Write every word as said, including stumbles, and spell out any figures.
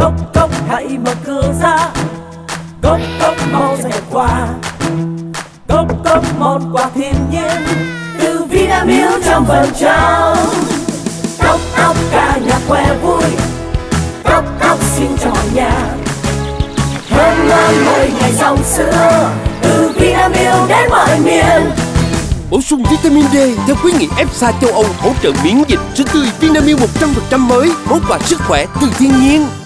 Cốc cốc hãy mở cửa ra, cốc cốc mau rẽ qua, cốc cốc món quà thiên nhiên từ Vinamilk trong vườn trao. Cốc cốc cả nhà khoe vui, cốc cốc xin chào nhà, thơm ngon mỗi ngày dòng sữa từ Vinamilk đến mọi miền. Bổ sung vitamin D theo khuyến nghị ép ét a châu Âu, hỗ trợ miễn dịch. Sữa tươi Vinamilk một trăm phần trăm mới, món quà sức khỏe từ thiên nhiên.